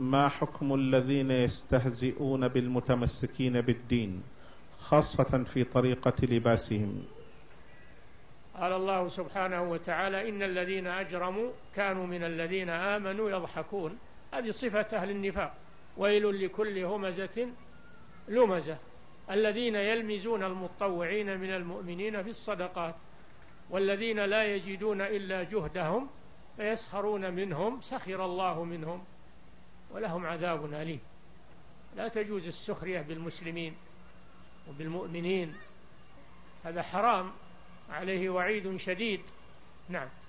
ما حكم الذين يستهزئون بالمتمسكين بالدين خاصة في طريقة لباسهم؟ قال الله سبحانه وتعالى: إن الذين أجرموا كانوا من الذين آمنوا يضحكون. هذه صفة أهل النفاق. ويل لكل همزة لمزة، الذين يلمزون المتطوعين من المؤمنين في الصدقات، والذين لا يجدون إلا جهدهم فيسخرون منهم، سخر الله منهم ولهم عذاب أليم. لا تجوز السخرية بالمسلمين وبالمؤمنين، هذا حرام، عليه وعيد شديد. نعم.